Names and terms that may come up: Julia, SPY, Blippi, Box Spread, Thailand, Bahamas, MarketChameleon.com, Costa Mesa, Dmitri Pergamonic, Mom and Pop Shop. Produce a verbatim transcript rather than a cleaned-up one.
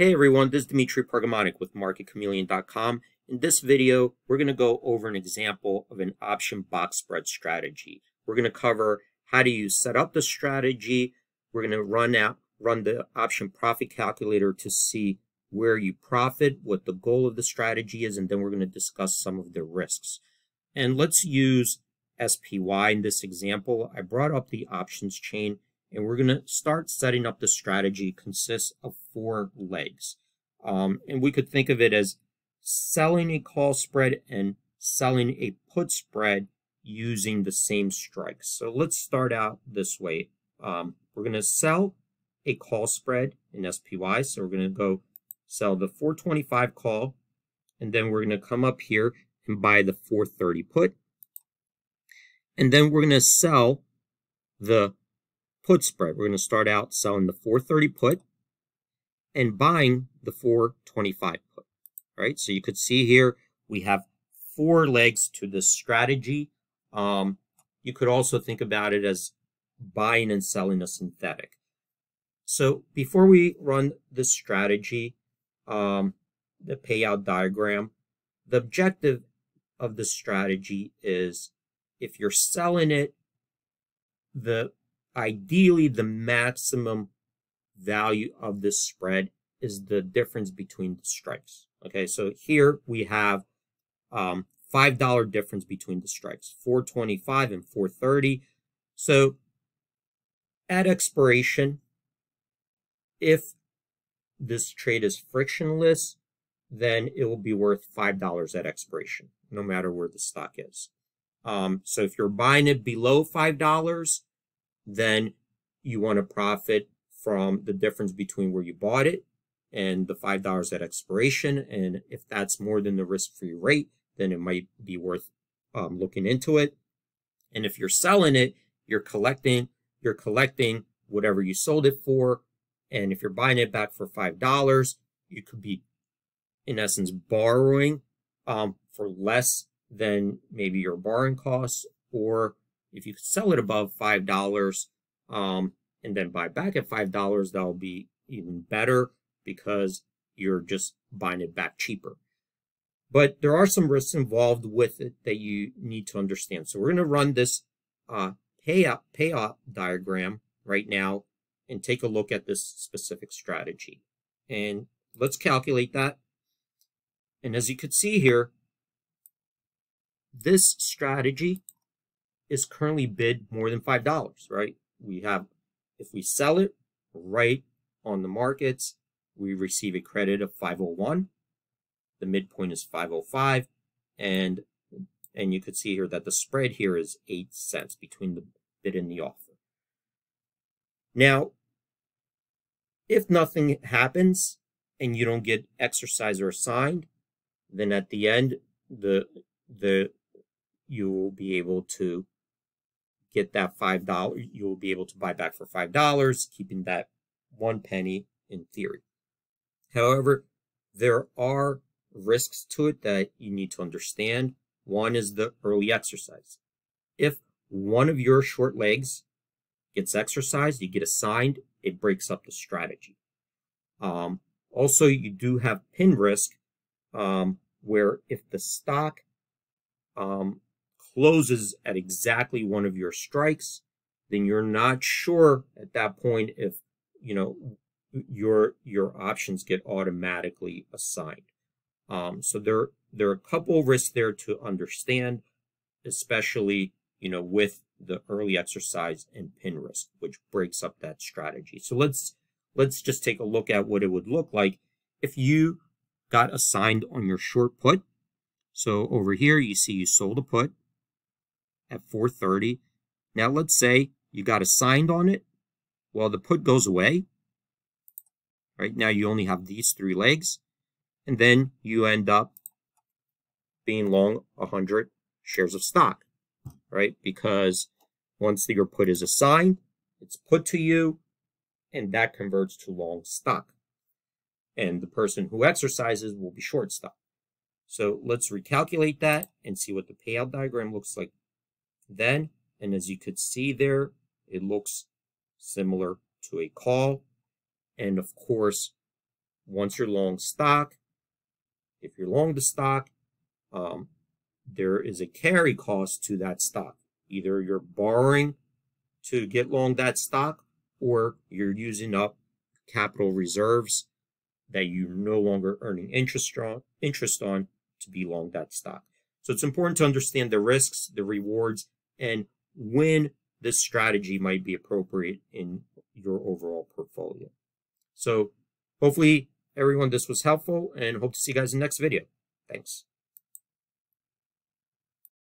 Hey everyone, this is Dmitri Pergamonic with Market Chameleon dot com. In this video, we're going to go over an example of an option box spread strategy. We're going to cover how do you set up the strategy. We're going to run out, run the option profit calculator to see where you profit, what the goal of the strategy is, and then we're going to discuss some of the risks. And let's use S P Y in this example. I brought up the options chain. And we're going to start setting up the strategy. It consists of four legs. Um, and we could think of it as selling a call spread and selling a put spread using the same strikes. So let's start out this way. Um, we're going to sell a call spread in S P Y. So we're going to go sell the four twenty-five call. And then we're going to come up here and buy the four thirty put. And then we're going to sell the put spread. We're going to start out selling the four thirty put and buying the four twenty-five put. All right, so you could see here we have four legs to this strategy. Um, you could also think about it as buying and selling a synthetic. So before we run the strategy, um, the payout diagram, the objective of the strategy is if you're selling it, the ideally, the maximum value of this spread is the difference between the strikes. Okay, so here we have um, five dollar difference between the strikes, four twenty-five and four thirty. So at expiration, if this trade is frictionless, then it will be worth five dollars at expiration, no matter where the stock is. Um, so if you're buying it below five dollars, then you want to profit from the difference between where you bought it and the five dollars at expiration. And if that's more than the risk-free rate, then it might be worth um, looking into it. And if you're selling it, you're collecting, you're collecting whatever you sold it for. And if you're buying it back for five dollars, you could be, in essence, borrowing um, for less than maybe your borrowing costs, or if you sell it above five dollars um, and then buy back at five dollars, that'll be even better because you're just buying it back cheaper. But there are some risks involved with it that you need to understand. So we're going to run this uh, payout, payout diagram right now and take a look at this specific strategy. And let's calculate that. And as you could see here, this strategy is currently bid more than five dollars, right? We have, if we sell it right on the markets, we receive a credit of five oh one. The midpoint is five oh five. And, and you could see here that the spread here is eight cents between the bid and the offer. Now, if nothing happens and you don't get exercised or assigned, then at the end, the, the, you will be able to get that five dollars, you'll be able to buy back for five dollars, keeping that one penny in theory. However, there are risks to it that you need to understand. One is the early exercise. If one of your short legs gets exercised, you get assigned, it breaks up the strategy. Um, also, you do have pin risk, um, where if the stock um, closes at exactly one of your strikes, then you're not sure at that point if, you know, your your options get automatically assigned. Um, so there, there are a couple risks there to understand, especially, you know, with the early exercise and pin risk, which breaks up that strategy. So let's, let's just take a look at what it would look like if you got assigned on your short put. So over here, you see you sold a put at four thirty. Now let's say you got assigned on it. Well, the put goes away. Right now you only have these three legs. And then you end up being long one hundred shares of stock, right? Because once your put is assigned, it's put to you, and that converts to long stock. And the person who exercises will be short stock. So let's recalculate that and see what the payout diagram looks like then. And as you could see there, it looks similar to a call. And of course, once you're long stock, if you're long the stock, um, there is a carry cost to that stock. Either you're borrowing to get long that stock, or you're using up capital reserves that you're no longer earning interest on, interest on to be long that stock. So it's important to understand the risks, the rewards, and when this strategy might be appropriate in your overall portfolio. So hopefully, everyone, this was helpful, and hope to see you guys in the next video. Thanks.